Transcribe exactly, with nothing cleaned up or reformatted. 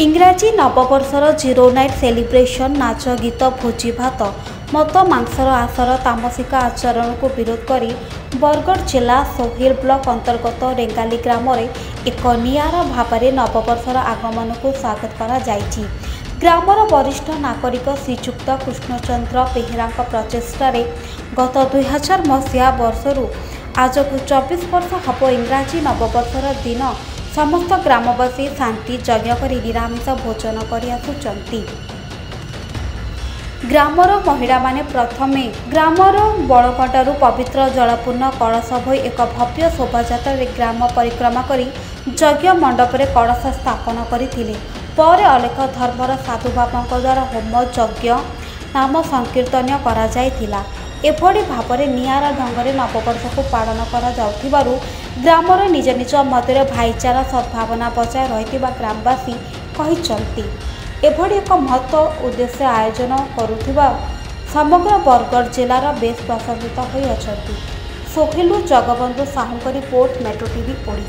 इंग्राजी नवबर्षर zero night celebration नाच गीत भोजी भात मत मांसर आसर तामसिक आचरण को विरोध करी बरगढ़ जिला सोहेल ब्लॉक अंतर्गत रेंगाली ग्राम में एक निआरा भावरे नवबर्षर आगमन को स्वागत करा जायछि। ग्रामर वरिष्ठ नागरिक श्रीजुक्त कृष्णचंद्र बेहेरा प्रचेष्टार गत दुई हजार मसीहा वर्ष आज को चौबीस वर्ष हम इंग्राजी नवबर्षर दिन समस्त ग्रामवासी शांति यज्ञ करी निरामिष भोजन करी ग्रामर महिला माने प्रथमे ग्रामर बड़कटारू पवित्र जलपूर्ण कलश भई एक भव्य शोभा ग्राम परिक्रमा करी यज्ञ मंडप रे कलश स्थापन करथिले। परे अनेक धर्मर साधु बाबांक द्वारा होम यज्ञ नाम संकीर्तन करा जायथिला। एभली भावरे निआरा ढंगरे नववर्ष को पालन करा जाउथिबारु ग्रामर निज निज मध्य भाईचारा सद्भावना बजाय रही ग्रामवासी एभली एक महत् उद्देश्य आयोजन करुवा समग्र बरगढ़ जिलार बेस प्रशंसित होती। सोहेलु Jagabandhu Sahu report Metro TV Odisha.